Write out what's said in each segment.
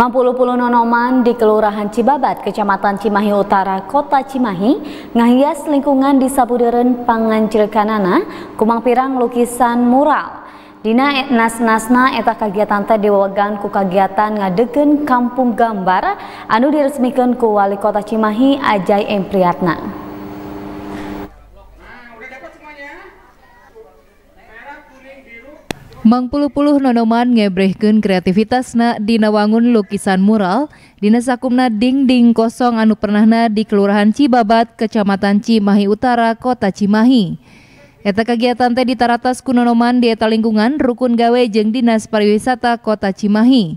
Mampulu-pulu nonoman di Kelurahan Cibabat, Kecamatan Cimahi Utara, Kota Cimahi, ngahias lingkungan di Sabudeureun pangancilkanana, kumang pirang lukisan mural. Dina nas-nasna eta kagiatan teh diwewegan ku kagiatan ngadegkeun Kampung Gambar anu diresmikeun ku Wali Kota Cimahi Ajay M. Priatna. Mangpuluh-puluh nonoman ngebrehkeun kreativitasna dina wangun lukisan mural dina sakumna dingding kosong anu pernahna di Kelurahan Cibabat, Kecamatan Cimahi Utara, Kota Cimahi. Eta kegiatan teh ditaratas ku nonoman di eta lingkungan rukun gawe jeung Dinas Pariwisata Kota Cimahi.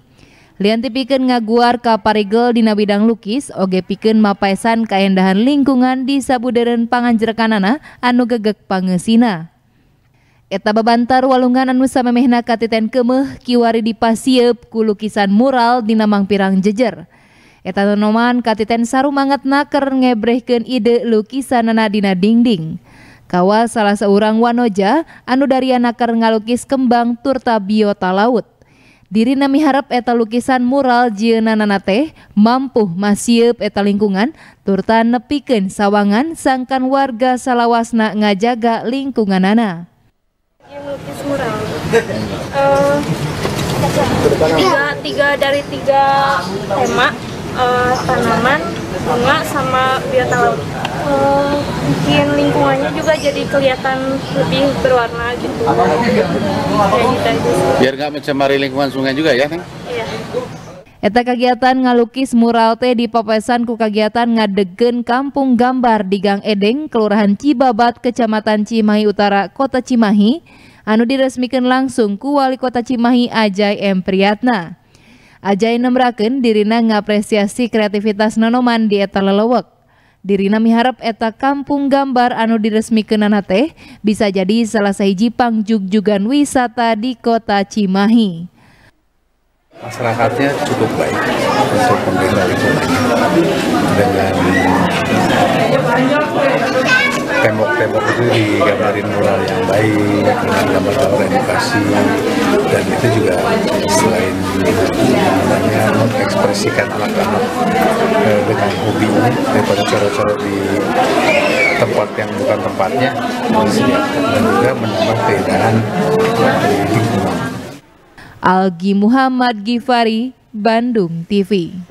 Lian tipikeun ngaguar ka parigel dina bidang lukis oge pikeun mapaesan kaendahan lingkungan di Sabudeureun panganjerekanana anu gegek pangeusina. Eta babantar walungan anu samemehna katiten kemeh kiwari dipasieup ku lukisan mural dina mangpirang jejer. Eta nonoman katiten sarumangatna keur ngebrehkeun ide lukisanana dina dingding. Kawa salah seorang wanoja anu dariana keur ngalukis kembang turta biota laut. Dirina miharep eta lukisan mural jieunana teh mampuh masieup eta lingkungan turta nepikeun sawangan sangkan warga salawasna ngajaga lingkunganana. Lukis mural tiga dari tiga tema, tanaman, bunga, sama biota laut. Bikin lingkungannya juga jadi kelihatan lebih berwarna gitu, biar nggak mencemari lingkungan sungai juga ya kan? Iya. Eta kegiatan ngalukis mural teh dipapesan ku kegiatan ngadegkeun Kampung Gambar di Gang Edeng, Kelurahan Cibabat, Kecamatan Cimahi Utara, Kota Cimahi, anu diresmikeun langsung ku Wali Kota Cimahi Ajay M. Priatna. Ajay nembrakeun dirina ngapresiasi kreativitas nonoman di eta lelewek. Dirina miharep eta Kampung Gambar anu diresmikeunana teh bisa jadi salah sahiji pangjugjugan wisata di Kota Cimahi. Masyarakatnya cukup baik untuk pemerintah lingkungannya dengan tembok-tembok itu digambarin mural yang baik dengan gambar-gambar edukasi, dan itu juga selain mengekspresikan anak-anak dengan hobinya daripada cara-cara di tempat yang bukan tempatnya, dan juga menambah keindahan di lingkungan. Algi Muhammad Gifari, BANDUNGTV.